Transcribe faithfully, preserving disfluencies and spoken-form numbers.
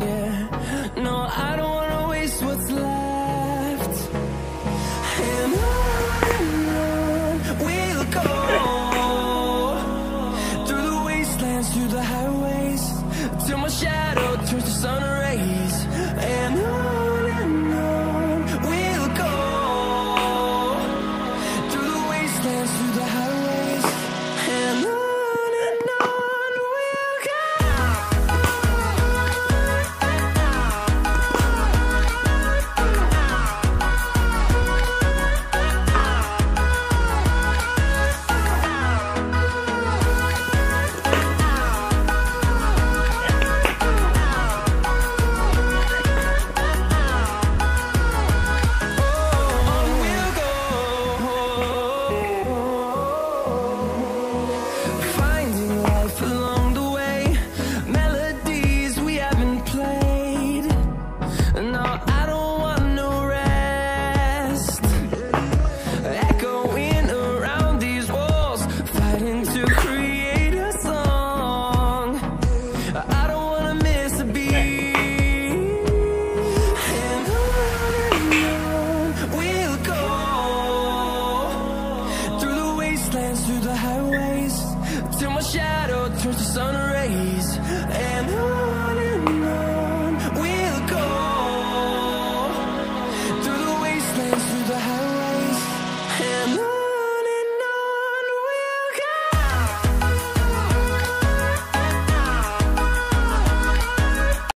Yeah, no, I don't wanna waste what's left. And on we'll go, through the wastelands, through the highways, till my shadow turns to sun rays. And on and on we'll go, through the wastelands, through the highways. And on and on we'll go. Through the highways, till my shadow turns to sun rays. And on and on.